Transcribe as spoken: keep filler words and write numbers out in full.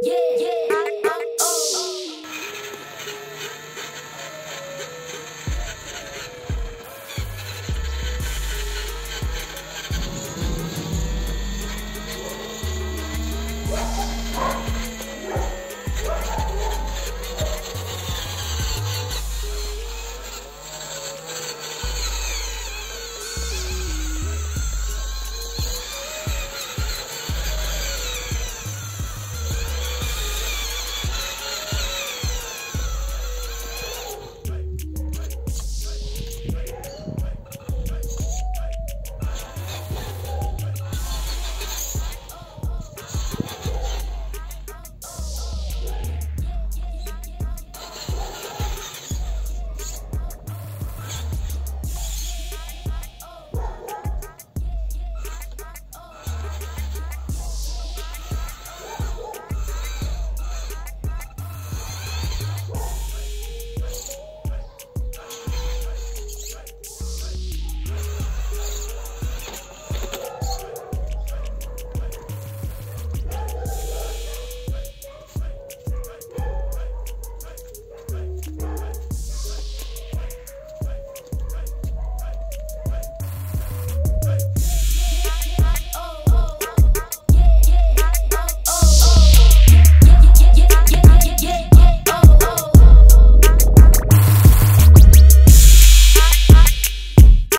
Yeah.